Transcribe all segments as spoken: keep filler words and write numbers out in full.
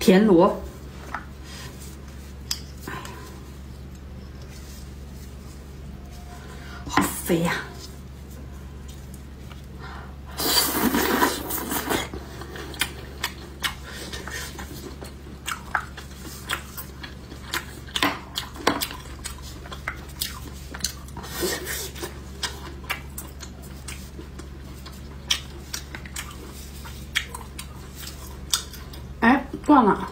田螺。哎呀，好肥呀！ 哎，断了。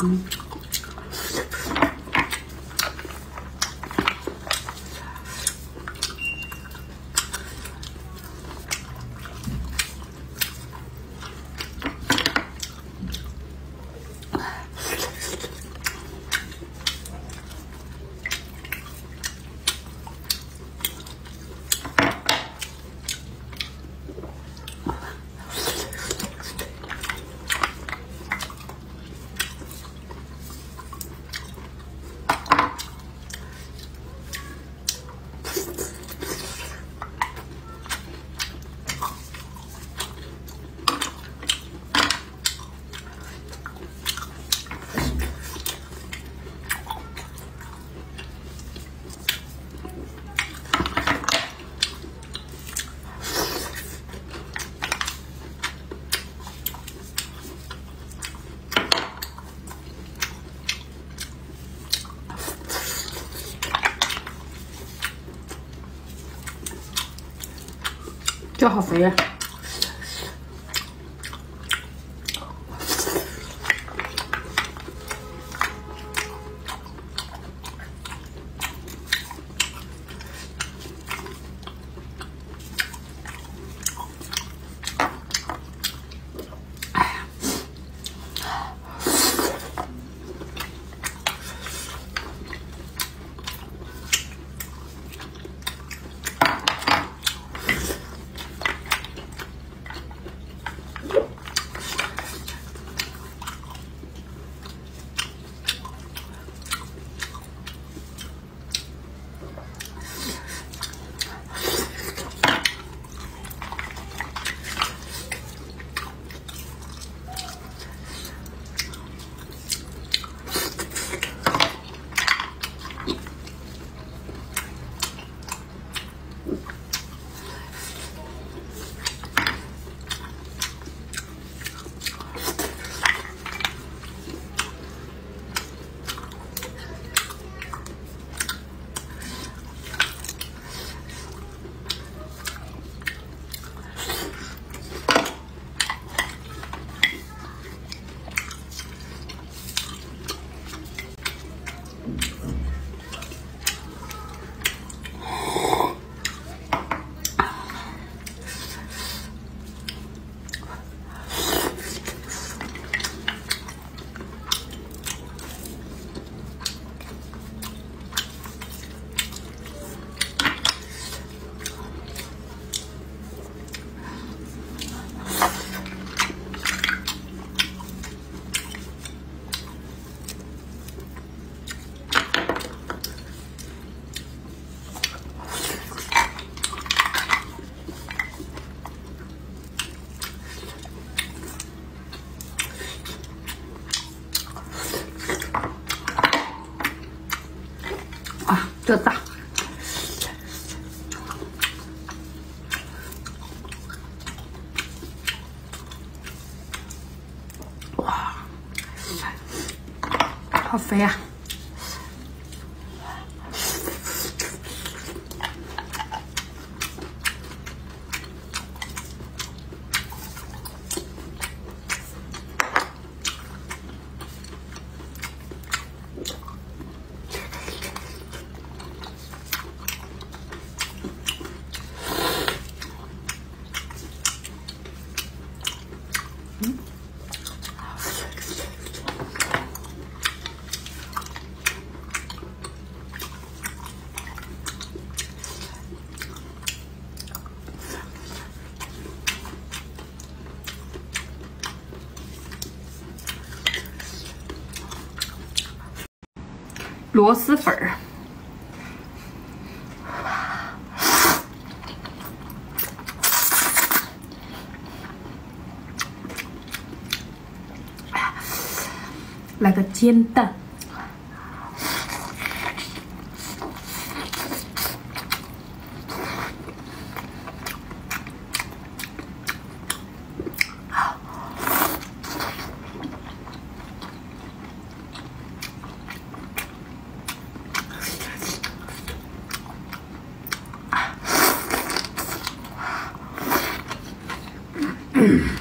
嗯，这好肥呀！ 这大，哇，好肥呀！螺蛳粉儿。来个煎蛋，嗯。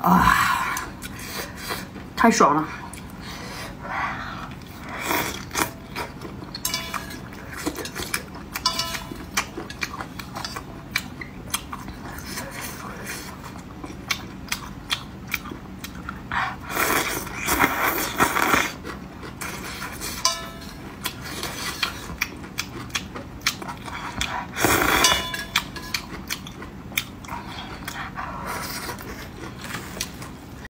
啊，太爽了！